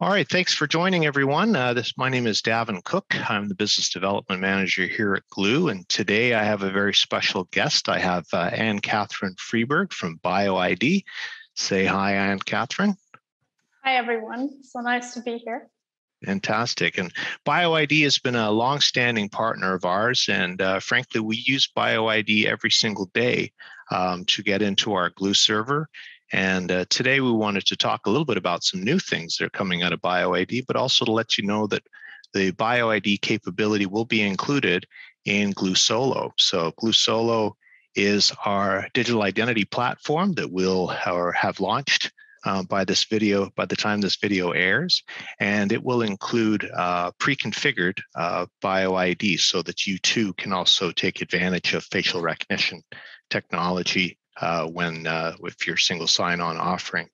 All right, thanks for joining everyone. My name is Davin Cook. I'm the Business Development Manager here at Gluu, and today I have a very special guest. I have Ann-Katrin Freiberg from BioID. Say hi, Ann-Katrin. Hi, everyone. So nice to be here. Fantastic. And BioID has been a long-standing partner of ours, and frankly, we use BioID every single day to get into our Gluu server. And today we wanted to talk a little bit about some new things that are coming out of BioID, but also to let you know that the BioID capability will be included in Gluu Solo. So Gluu Solo is our digital identity platform that we'll have launched by the time this video airs, and it will include pre-configured BioID so that you too can also take advantage of facial recognition technology with your single sign-on offering.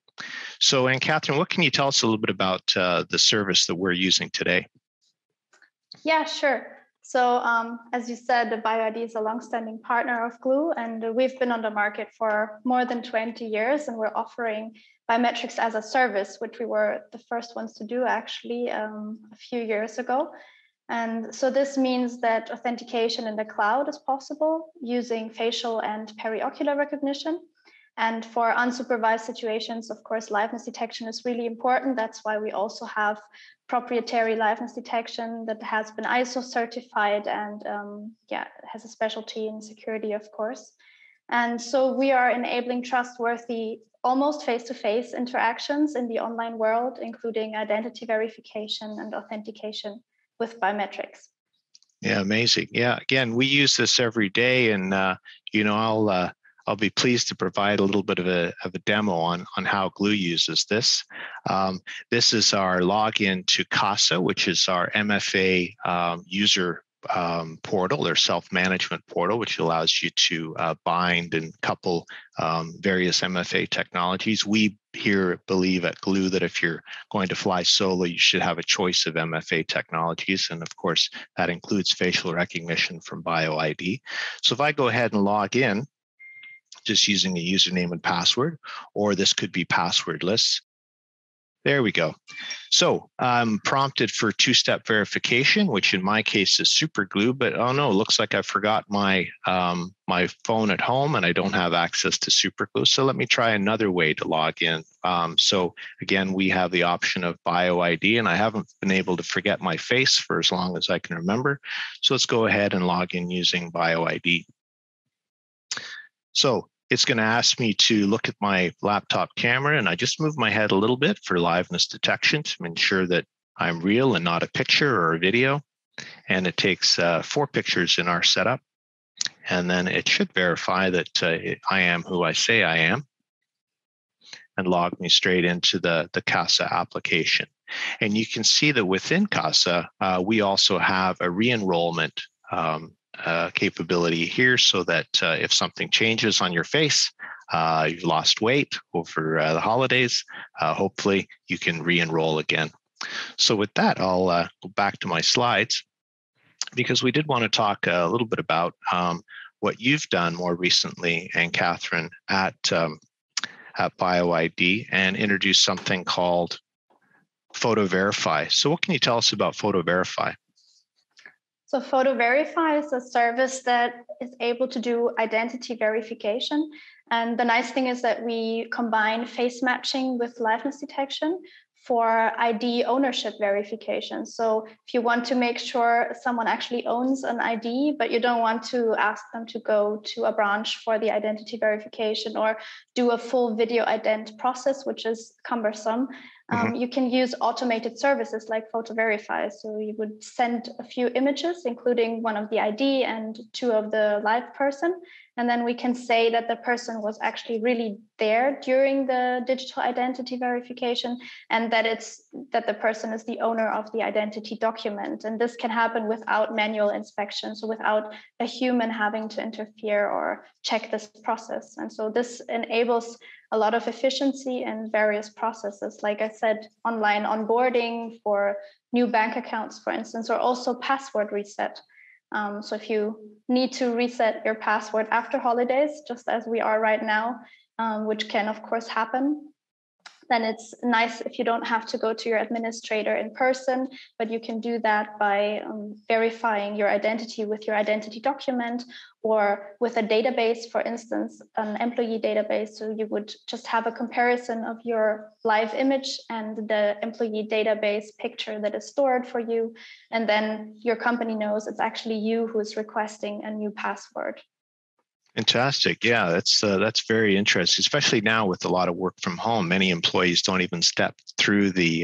So, Ann-Katrin, what can you tell us a little bit about the service that we're using today? Yeah, sure. So, as you said, the BioID is a long-standing partner of Gluu, and we've been on the market for more than 20 years, and we're offering biometrics as a service, which we were the first ones to do actually a few years ago. And so this means that authentication in the cloud is possible using facial and periocular recognition. And for unsupervised situations, of course, liveness detection is really important. That's why we also have proprietary liveness detection that has been ISO certified and has a specialty in security, of course. And so we are enabling trustworthy, almost face-to-face interactions in the online world, including identity verification and authentication with biometrics. Yeah, amazing. Yeah, again, we use this every day, and I'll be pleased to provide a little bit of a demo on how Gluu uses this. This is our login to CASA, which is our MFA user portal or self-management portal, which allows you to bind and couple various MFA technologies. We here believe at Gluu that if you're going to fly solo, you should have a choice of MFA technologies. And of course, that includes facial recognition from BioID. So if I go ahead and log in, just using a username and password, or this could be passwordless. There we go. So I'm prompted for two-step verification, which in my case is SuperGlue, but oh no, looks like I forgot my my phone at home and I don't have access to SuperGlue. So let me try another way to log in. So again, we have the option of BioID, and I haven't been able to forget my face for as long as I can remember. So let's go ahead and log in using BioID. So it's going to ask me to look at my laptop camera, and I just move my head a little bit for liveness detection to ensure that I'm real and not a picture or a video. And it takes 4 pictures in our setup. And then it should verify that I am who I say I am and log me straight into the CASA application. And you can see that within CASA, we also have a re-enrollment capability here so that if something changes on your face, you've lost weight over the holidays, hopefully you can re-enroll again. So with that, I'll go back to my slides, because we did want to talk a little bit about what you've done more recently, Ann-Katrin, at BioID, and introduce something called PhotoVerify. So what can you tell us about PhotoVerify? So PhotoVerify is a service that is able to do identity verification. And the nice thing is that we combine face matching with liveness detection for ID ownership verification. So if you want to make sure someone actually owns an ID, but you don't want to ask them to go to a branch for the identity verification or do a full video ident process, which is cumbersome, you can use automated services like PhotoVerify. So you would send a few images, including one of the ID and 2 of the live person. And then we can say that the person was actually really there during the digital identity verification, and that the person is the owner of the identity document. And this can happen without manual inspection, so without a human having to interfere or check this process. And so this enables a lot of efficiency in various processes. Like I said, online onboarding for new bank accounts, for instance, or also password reset. So if you need to reset your password after holidays, just as we are right now, which can of course happen, then it's nice if you don't have to go to your administrator in person, but you can do that by verifying your identity with your identity document or with a database, for instance, an employee database. So you would just have a comparison of your live image and the employee database picture that is stored for you. And then your company knows it's actually you who's requesting a new password. Fantastic. Yeah, that's very interesting, especially now with a lot of work from home. Many employees don't even step through the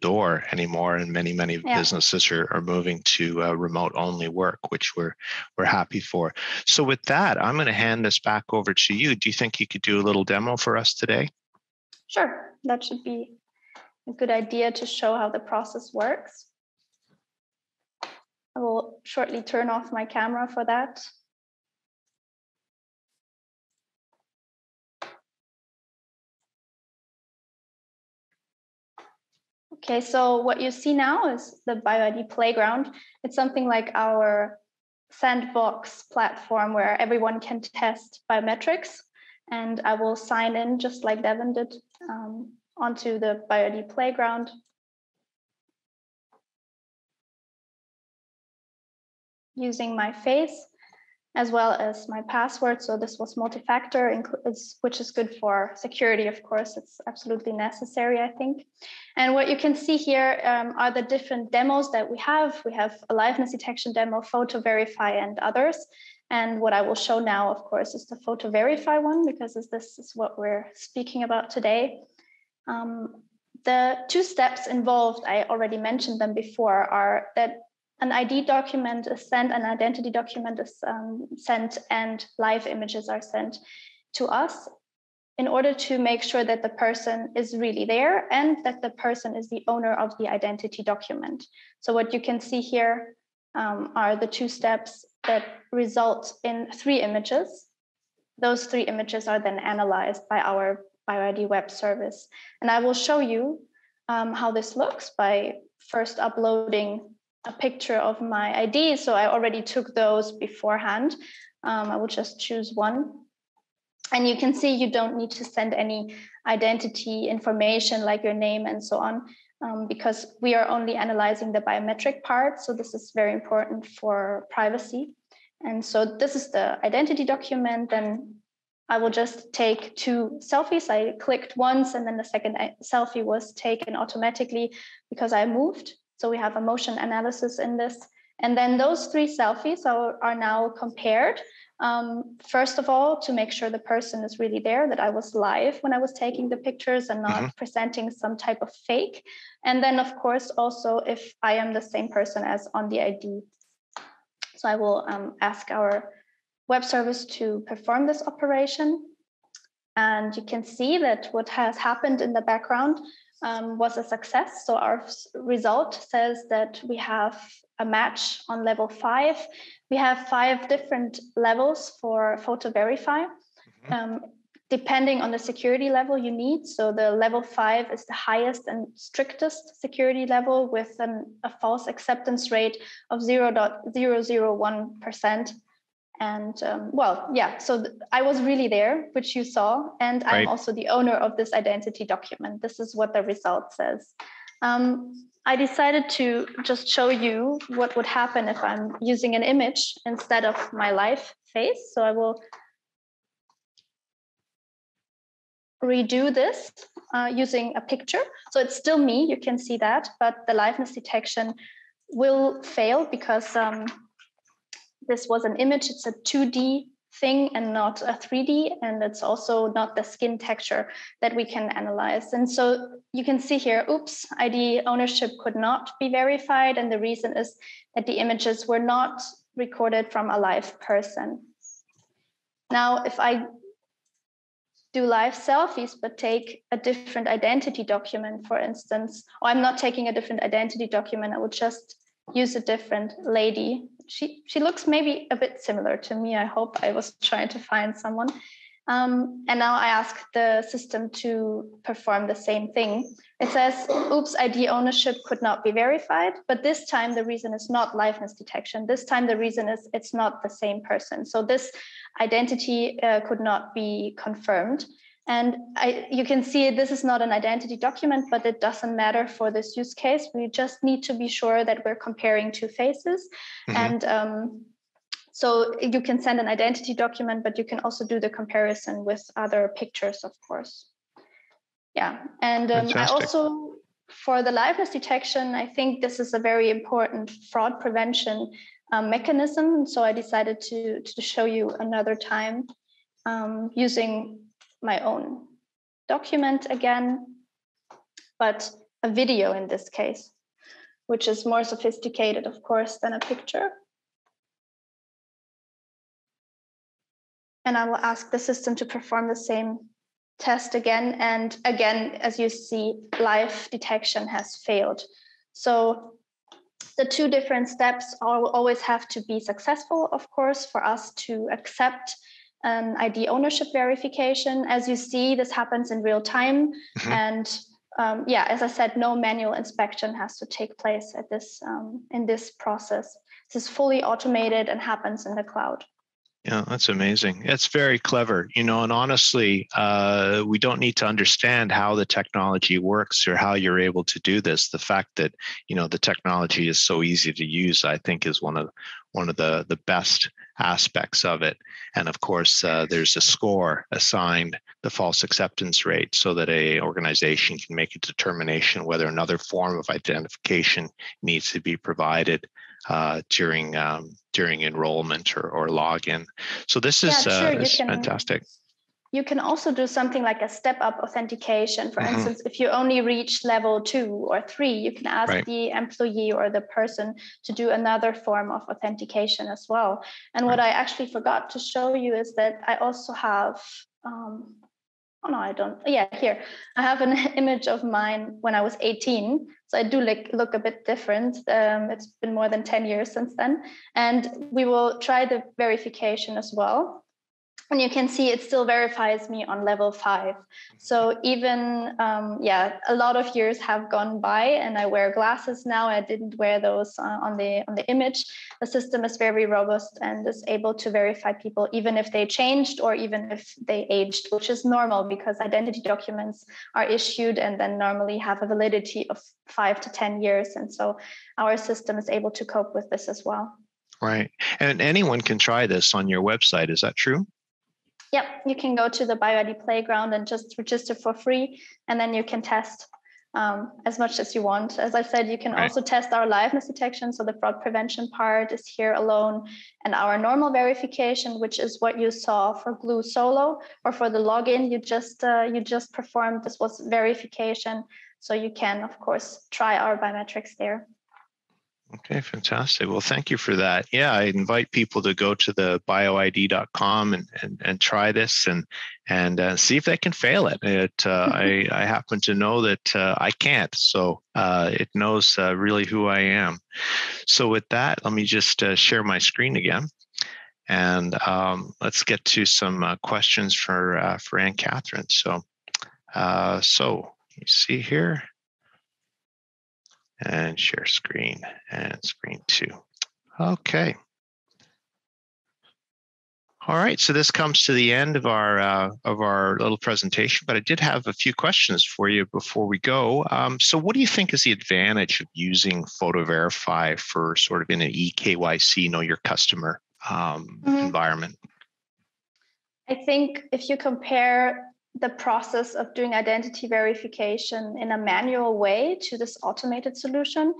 door anymore, and many businesses are moving to remote only work, which we're happy for. So with that, I'm going to hand this back over to you. Do you think you could do a little demo for us today? Sure. That should be a good idea to show how the process works. I will shortly turn off my camera for that. Okay, so what you see now is the BioID Playground. It's something like our sandbox platform where everyone can test biometrics. And I will sign in just like Davin did onto the BioID Playground. Using my face as well as my password. So this was multi-factor, which is good for security, of course. It's absolutely necessary, I think. And what you can see here are the different demos that we have. We have a liveness detection demo, PhotoVerify, and others. And what I will show now, of course, is the PhotoVerify one, because this is what we're speaking about today. The two steps involved, I already mentioned them before, are that an ID document is sent, an identity document is sent, and live images are sent to us in order to make sure that the person is really there and that the person is the owner of the identity document. So what you can see here are the two steps that result in three images. Those three images are then analyzed by our BioID web service. And I will show you how this looks by first uploading a picture of my ID. So I already took those beforehand. I will just choose one. And you can see you don't need to send any identity information like your name and so on, because we are only analyzing the biometric part. So this is very important for privacy. And so this is the identity document. Then I will just take two selfies. I clicked once and then the second selfie was taken automatically because I moved. So we have a motion analysis in this. And then those three selfies are now compared. First of all, to make sure the person is really there, that I was live when I was taking the pictures and not presenting some type of fake. And then, of course, also if I am the same person as on the ID. So I will ask our web service to perform this operation. And you can see that what has happened in the background was a success. So our result says that we have a match on level 5. We have 5 different levels for PhotoVerify, depending on the security level you need. So the level 5 is the highest and strictest security level with a false acceptance rate of 0.001%. And so I was really there, which you saw, and right. I'm also the owner of this identity document. This is what the result says. I decided to just show you what would happen if I'm using an image instead of my live face. So I will redo this using a picture. So it's still me, you can see that, but the liveness detection will fail because this was an image. It's a 2D thing and not a 3D. And it's also not the skin texture that we can analyze. And so you can see here, oops, ID ownership could not be verified. And the reason is that the images were not recorded from a live person. Now, if I do live selfies, but take a different identity document, for instance, or I'm not taking a different identity document, I would just use a different lady. She looks maybe a bit similar to me. I hope. I was trying to find someone. And now I ask the system to perform the same thing. It says, oops, ID ownership could not be verified. But this time, the reason is not liveness detection. This time, the reason is it's not the same person. So this identity could not be confirmed. And you can see this is not an identity document, but it doesn't matter for this use case. We just need to be sure that we're comparing two faces. Mm-hmm. And so you can send an identity document, but you can also do the comparison with other pictures, of course. Yeah, and I also, for the liveness detection, I think this is a very important fraud prevention mechanism. So I decided to show you another time using my own document again, but a video in this case, which is more sophisticated, of course, than a picture. And I will ask the system to perform the same test again, and again, as you see, live detection has failed. So the two different steps always have to be successful, of course, for us to accept an ID ownership verification. As you see, this happens in real time. Mm-hmm. And yeah, as I said, no manual inspection has to take place at this in this process. This is fully automated and happens in the cloud. Yeah, that's amazing. It's very clever, you know, and honestly, we don't need to understand how the technology works or how you're able to do this. The fact that, you know, the technology is so easy to use, I think, is one of the best aspects of it. And of course, there's a score assigned the false acceptance rate so that an organization can make a determination whether another form of identification needs to be provided during enrollment or login. So this is, fantastic. You can also do something like a step-up authentication. For instance, if you only reach level 2 or 3, you can ask the employee or the person to do another form of authentication as well. And what I actually forgot to show you is that I also have, here, I have an image of mine when I was 18. So I do look a bit different. It's been more than 10 years since then. And we will try the verification as well. And you can see it still verifies me on level 5. So even, a lot of years have gone by, and I wear glasses now. I didn't wear those on the image. The system is very robust and is able to verify people, even if they changed or even if they aged, which is normal because identity documents are issued and then normally have a validity of 5 to 10 years. And so our system is able to cope with this as well. Right. And anyone can try this on your website. Is that true? Yep, you can go to the BioID Playground and just register for free, and then you can test as much as you want. As I said, you can also test our liveness detection. So the fraud prevention part is here alone, and our normal verification, which is what you saw for Gluu Solo, or for the login you just performed. This was verification, so you can of course try our biometrics there. Okay, fantastic. Well, thank you for that. Yeah, I invite people to go to the bioid.com and try this and see if they can fail it. I happen to know that I can't, so it knows really who I am. So with that, let me just share my screen again, and let's get to some questions for Ann-Katrin. So, you see here. And share screen and screen 2. Okay. All right. So this comes to the end of our little presentation, but I did have a few questions for you before we go. So what do you think is the advantage of using PhotoVerify for sort of in an eKYC, know your customer environment? I think if you compare the process of doing identity verification in a manual way to this automated solution,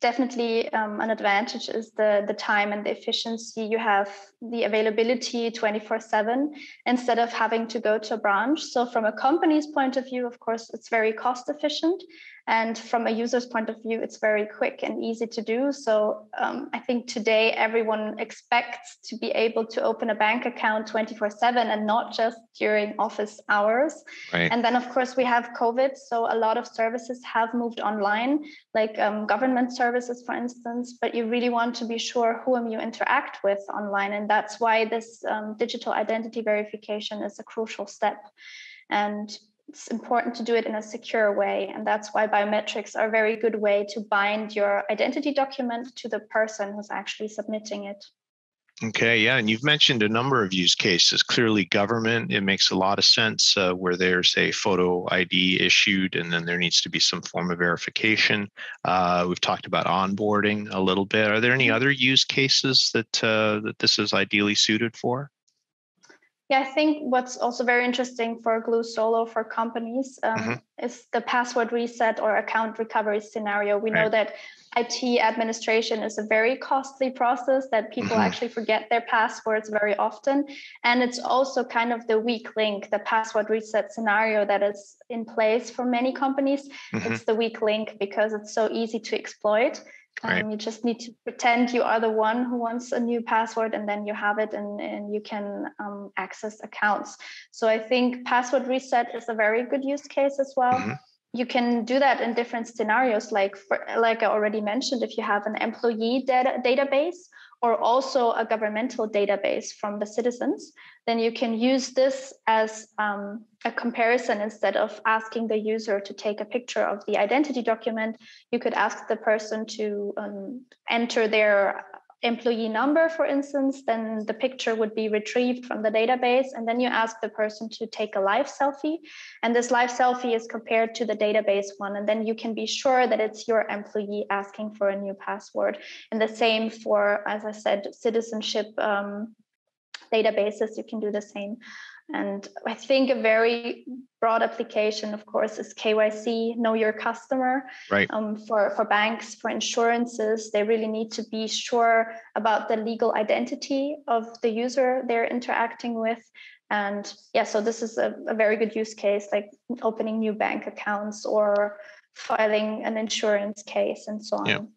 definitely an advantage is the time and the efficiency. You have the availability 24/7 instead of having to go to a branch. So from a company's point of view, of course, it's very cost efficient. And from a user's point of view, it's very quick and easy to do. So I think today everyone expects to be able to open a bank account 24/7 and not just during office hours. Right. And then, of course, we have COVID. So a lot of services have moved online, like government services, for instance. But you really want to be sure whom you interact with online. And that's why this digital identity verification is a crucial step. And it's important to do it in a secure way. And that's why biometrics are a very good way to bind your identity document to the person who's actually submitting it. Okay, yeah, and you've mentioned a number of use cases. Clearly government, it makes a lot of sense where there's a photo ID issued and then there needs to be some form of verification. We've talked about onboarding a little bit. Are there any other use cases that, that this is ideally suited for? Yeah, I think what's also very interesting for Gluu Solo for companies is the password reset or account recovery scenario. We know that IT administration is a very costly process that people actually forget their passwords very often. And it's also kind of the weak link, the password reset scenario that is in place for many companies. It's the weak link because it's so easy to exploit. You just need to pretend you are the one who wants a new password, and then you have it, and you can access accounts. So I think password reset is a very good use case as well. You can do that in different scenarios, like I already mentioned, if you have an employee database or also a governmental database from the citizens, then you can use this as a comparison. Instead of asking the user to take a picture of the identity document, you could ask the person to enter their employee number, for instance, then the picture would be retrieved from the database. And then you ask the person to take a live selfie. And this live selfie is compared to the database one. And then you can be sure that it's your employee asking for a new password. And the same for, as I said, citizenship databases, you can do the same. And I think a very broad application, of course, is KYC, know your customer. For banks, for insurances, they really need to be sure about the legal identity of the user they're interacting with. And yeah, so this is a very good use case, like opening new bank accounts or filing an insurance case and so on.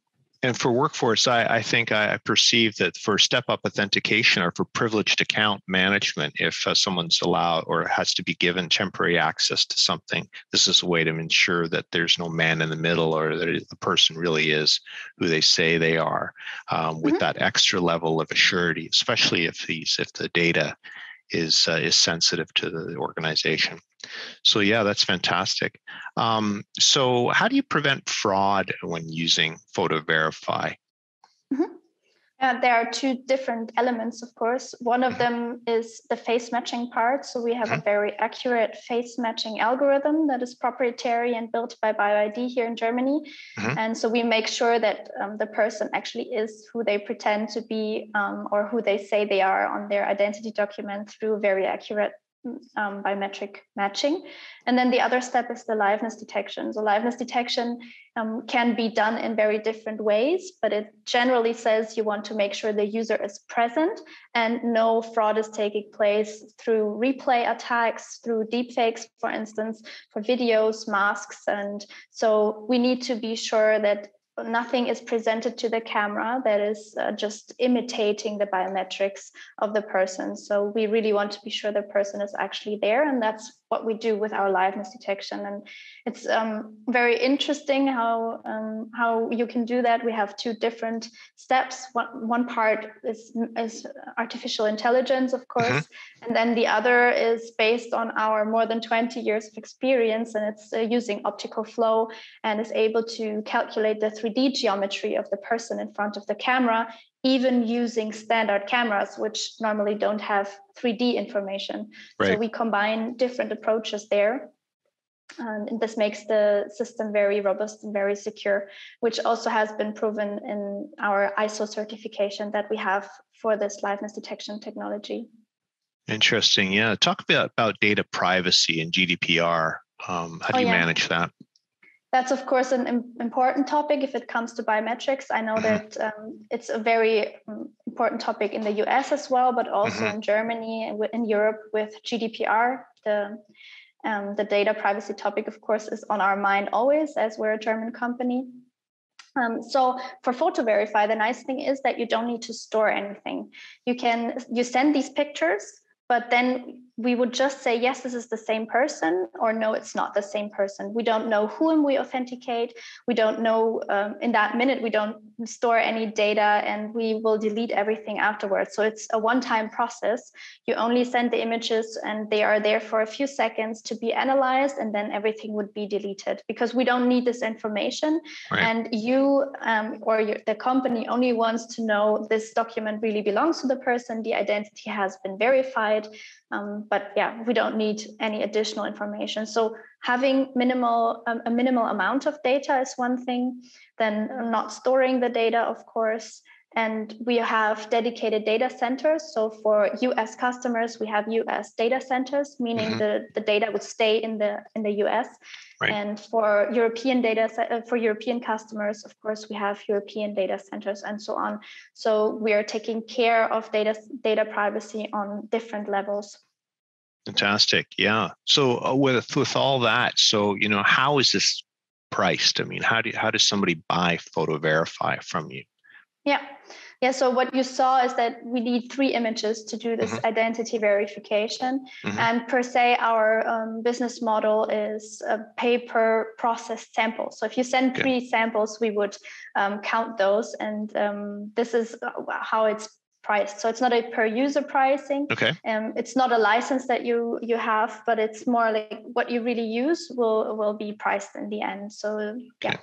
And for workforce, I think I perceive that for step-up authentication or for privileged account management, if someone's allowed or has to be given temporary access to something, this is a way to ensure that there's no man in the middle or that the person really is who they say they are, with that extra level of assurity, especially if the data is sensitive to the organization. So yeah, that's fantastic. So how do you prevent fraud when using PhotoVerify? There are two different elements, of course. One of them is the face matching part. So we have a very accurate face matching algorithm that is proprietary and built by BioID here in Germany. And so we make sure that the person actually is who they pretend to be or who they say they are on their identity document through very accurate biometric matching. And then the other step is the liveness detection. So liveness detection can be done in very different ways, but it generally says you want to make sure the user is present and no fraud is taking place through replay attacks, through deepfakes, for instance, for videos, masks. And so we need to be sure that nothing is presented to the camera that is just imitating the biometrics of the person. So we really want to be sure the person is actually there, and that's what we do with our liveness detection. And it's very interesting how you can do that. We have two different steps. One part is artificial intelligence, of course, and then the other is based on our more than 20 years of experience, and it's using optical flow and is able to calculate the 3D geometry of the person in front of the camera, even using standard cameras, which normally don't have 3D information. So we combine different approaches there. And this makes the system very robust and very secure, which also has been proven in our ISO certification that we have for this liveness detection technology. Interesting. Yeah. Talk about data privacy and GDPR. How do you manage that? That's, of course, an important topic if it comes to biometrics. I know that it's a very important topic in the US as well, but also in Germany and in Europe with GDPR. The data privacy topic, of course, is on our mind always, as we're a German company. So for PhotoVerify, the nice thing is that you don't need to store anything. You send these pictures, but then we would just say, yes, this is the same person, or no, it's not the same person. We don't know whom we authenticate. We don't know in that minute, we don't store any data, and we will delete everything afterwards. So it's a one-time process. You only send the images and they are there for a few seconds to be analyzed, and then everything would be deleted because we don't need this information. Right. And you or the company only wants to know this document really belongs to the person. The identity has been verified. But yeah, we don't need any additional information. So having minimal a minimal amount of data is one thing, then not storing the data, of course. And we have dedicated data centers. So for US customers, we have US data centers, meaning the data would stay in the US. Right. And for European customers, of course, we have European data centers and so on. So we are taking care of data privacy on different levels. Fantastic. Yeah. So with all that, so, you know, how is this priced? I mean, how does somebody buy PhotoVerify from you? Yeah. So what you saw is that we need 3 images to do this identity verification. And per se, our business model is a pay-per-processed sample. So if you send 3 samples, we would count those. And this is how it's priced. So it's not a per-user pricing. Okay. It's not a license that you have, but it's more like what you really use will be priced in the end. So yeah. Okay.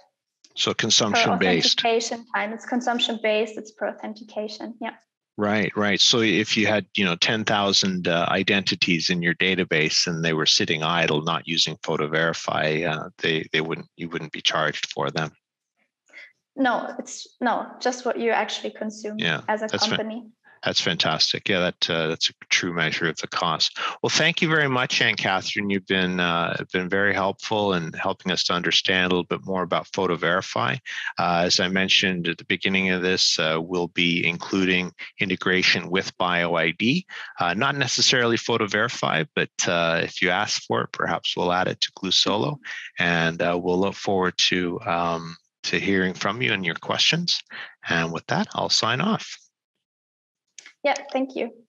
So consumption-based. It's consumption-based. It's per authentication. Yeah. Right. So if you had, 10,000 identities in your database and they were sitting idle, not using PhotoVerify, you wouldn't be charged for them. No, just what you actually consume as a company. That's fantastic. Yeah, that's a true measure of the cost. Well, thank you very much, Ann-Katrin. You've been very helpful in helping us to understand a little bit more about PhotoVerify. As I mentioned at the beginning of this, we'll be including integration with BioID, not necessarily PhotoVerify, but if you ask for it, perhaps we'll add it to Gluu Solo, and we'll look forward to hearing from you and your questions. And with that, I'll sign off. Yeah, thank you.